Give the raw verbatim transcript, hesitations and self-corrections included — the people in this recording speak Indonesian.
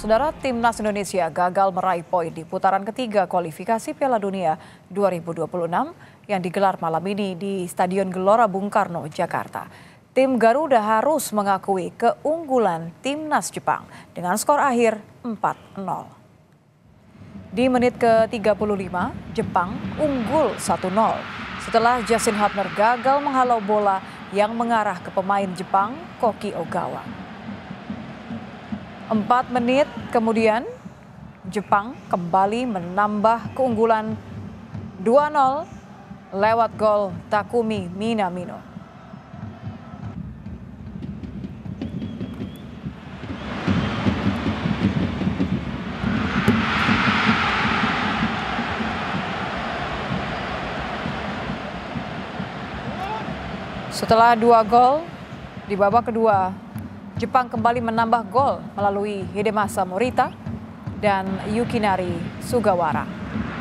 Saudara, Timnas Indonesia gagal meraih poin di putaran ketiga kualifikasi Piala Dunia dua ribu dua puluh enam yang digelar malam ini di Stadion Gelora Bung Karno, Jakarta. Tim Garuda harus mengakui keunggulan Timnas Jepang dengan skor akhir empat nol. Di menit ke tiga puluh lima, Jepang unggul satu nol setelah Justin Hubner gagal menghalau bola yang mengarah ke pemain Jepang, Koki Ogawa. Empat menit kemudian, Jepang kembali menambah keunggulan dua nol lewat gol Takumi Minamino. Setelah dua gol di babak kedua, Jepang kembali menambah gol melalui Hidemasa Morita dan Yukinari Sugawara.